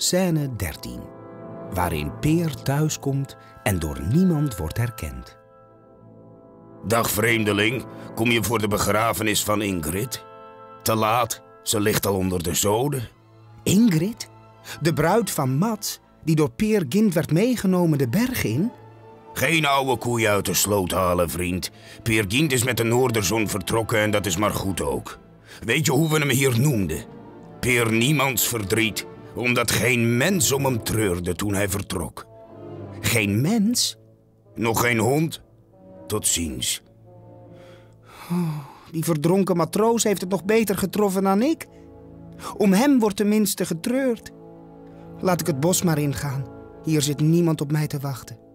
Scène 13, waarin Peer thuiskomt en door niemand wordt herkend. Dag vreemdeling, kom je voor de begrafenis van Ingrid? Te laat, ze ligt al onder de zoden. Ingrid? De bruid van Mats, die door Peer Gynt werd meegenomen de berg in? Geen oude koeien uit de sloot halen, vriend. Peer Gynt is met de Noorderzon vertrokken en dat is maar goed ook. Weet je hoe we hem hier noemden? Peer Niemands Verdriet, omdat geen mens om hem treurde toen hij vertrok. Geen mens? Nog geen hond? Tot ziens. Oh, die verdronken matroos heeft het nog beter getroffen dan ik. Om hem wordt tenminste getreurd. Laat ik het bos maar ingaan. Hier zit niemand op mij te wachten.